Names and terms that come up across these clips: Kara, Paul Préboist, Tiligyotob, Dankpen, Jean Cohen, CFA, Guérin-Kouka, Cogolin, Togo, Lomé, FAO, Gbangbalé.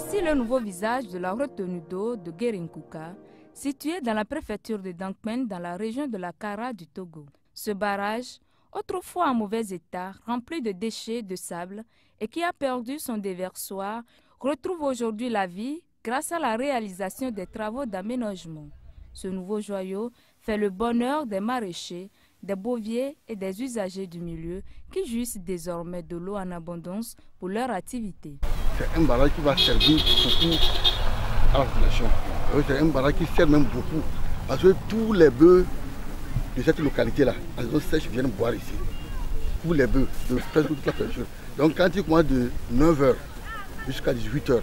Voici le nouveau visage de la retenue d'eau de Guérin-Kouka, située dans la préfecture de Dankpen, dans la région de la Kara du Togo. Ce barrage, autrefois en mauvais état, rempli de déchets de sable et qui a perdu son déversoir, retrouve aujourd'hui la vie grâce à la réalisation des travaux d'aménagement. Ce nouveau joyau fait le bonheur des maraîchers, des boviers et des usagers du milieu qui jouissent désormais de l'eau en abondance pour leur activité. C'est un barrage qui va servir beaucoup à la population. C'est un barrage qui sert même beaucoup. Parce que tous les bœufs de cette localité-là, en zone sèche, viennent boire ici. Tous les bœufs, de presque toute la pêche. Donc quand il commence de 9 h jusqu'à 18 h,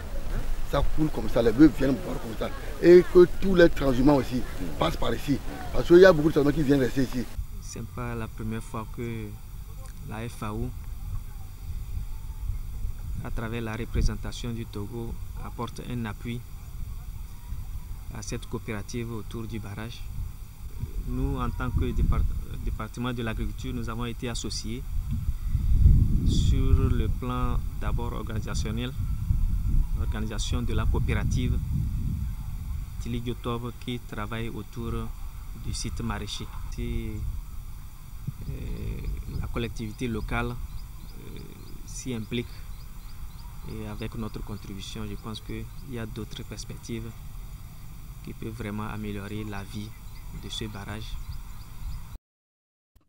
ça coule comme ça, les bœufs viennent boire comme ça. Et que tous les transhumants aussi passent par ici. Parce qu'il y a beaucoup de transhumants qui viennent rester ici. Ce n'est pas la première fois que la FAO, à travers la représentation du Togo, apporte un appui à cette coopérative autour du barrage. Nous, en tant que département de l'agriculture, nous avons été associés sur le plan d'abord organisationnel, l'organisation de la coopérative Tiligyotob qui travaille autour du site maraîcher. Si la collectivité locale s'y implique, et avec notre contribution, je pense qu'il y a d'autres perspectives qui peuvent vraiment améliorer la vie de ce barrage.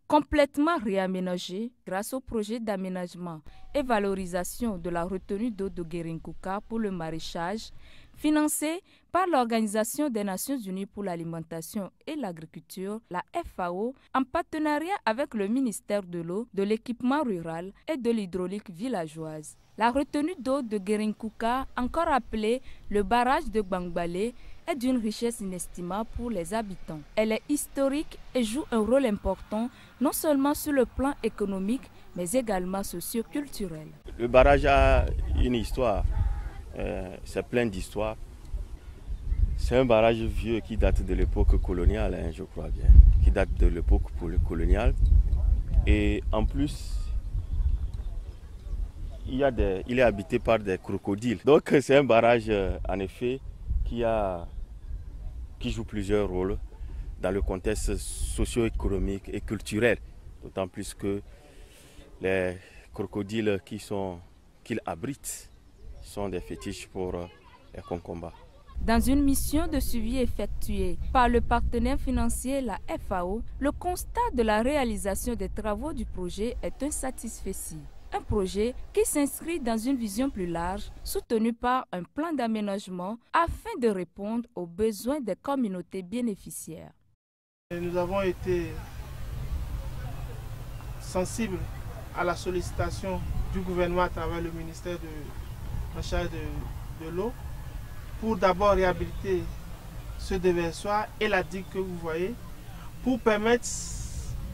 Complètement réaménagé grâce au projet d'aménagement et valorisation de la retenue d'eau de Guérin-Kouka pour le maraîchage, financé par l'Organisation des Nations Unies pour l'Alimentation et l'Agriculture, la FAO, en partenariat avec le ministère de l'Eau, de l'Équipement Rural et de l'Hydraulique Villageoise. La retenue d'eau de Guérin-Kouka, encore appelée le barrage de Gbangbalé, est d'une richesse inestimable pour les habitants. Elle est historique et joue un rôle important, non seulement sur le plan économique, mais également socio-culturel. Le barrage a une histoire, c'est plein d'histoires. C'est un barrage vieux qui date de l'époque coloniale, hein, je crois bien, qui date de l'époque coloniale. Et en plus, il est habité par des crocodiles. Donc c'est un barrage en effet qui joue plusieurs rôles dans le contexte socio-économique et culturel. D'autant plus que les crocodiles qu'il abrite sont des fétiches pour les concombats. Dans une mission de suivi effectuée par le partenaire financier, la FAO, le constat de la réalisation des travaux du projet est insatisfaisant. Un projet qui s'inscrit dans une vision plus large, soutenue par un plan d'aménagement afin de répondre aux besoins des communautés bénéficiaires. Nous avons été sensibles à la sollicitation du gouvernement à travers le ministère en charge de l'eau pour d'abord réhabiliter ce déversoir et la digue que vous voyez pour permettre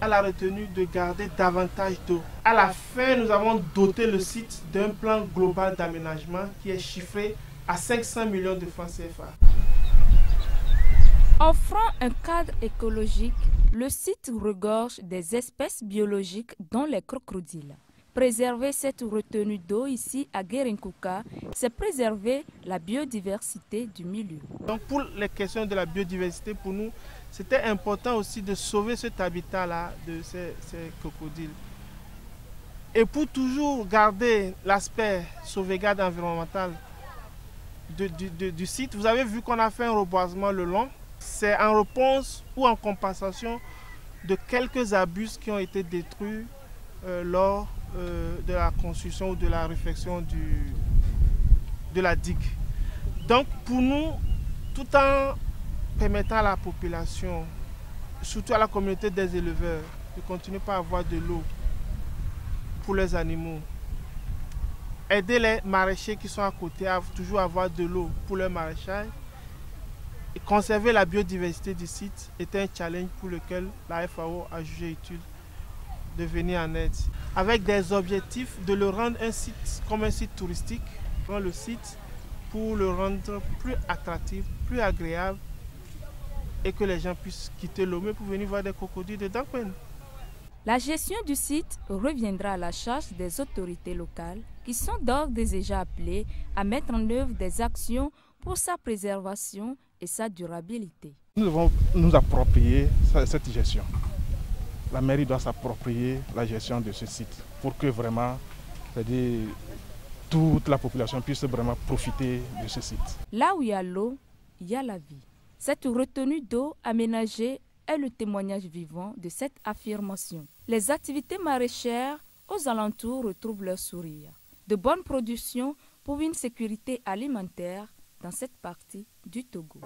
à la retenue de garder davantage d'eau. À la fin, nous avons doté le site d'un plan global d'aménagement qui est chiffré à 500 millions de francs CFA. Offrant un cadre écologique, le site regorge des espèces biologiques dont les crocodiles. Préserver cette retenue d'eau ici à Guérin-Kouka, c'est préserver la biodiversité du milieu. Donc pour les questions de la biodiversité, pour nous, c'était important aussi de sauver cet habitat-là de ces crocodiles. Et pour toujours garder l'aspect sauvegarde environnementale du site, vous avez vu qu'on a fait un reboisement le long. C'est en réponse ou en compensation de quelques abus qui ont été détruits lors de la construction ou de la réfection de la digue. Donc pour nous, tout en permettant à la population, surtout à la communauté des éleveurs, de continuer à avoir de l'eau pour les animaux, aider les maraîchers qui sont à côté à toujours avoir de l'eau pour leur maraîchage, et conserver la biodiversité du site est un challenge pour lequel la FAO a jugé utile de venir en aide, avec des objectifs de le rendre un site comme un site touristique, prendre le site pour le rendre plus attractif, plus agréable, et que les gens puissent quitter Lomé pour venir voir des crocodiles de Dankpen. La gestion du site reviendra à la charge des autorités locales qui sont d'ores déjà appelées à mettre en œuvre des actions pour sa préservation et sa durabilité. Nous devons nous approprier cette gestion. La mairie doit s'approprier la gestion de ce site pour que vraiment, c'est-à-dire toute la population puisse vraiment profiter de ce site. Là où il y a l'eau, il y a la vie. Cette retenue d'eau aménagée est le témoignage vivant de cette affirmation. Les activités maraîchères aux alentours retrouvent leur sourire. De bonnes productions pour une sécurité alimentaire dans cette partie du Togo.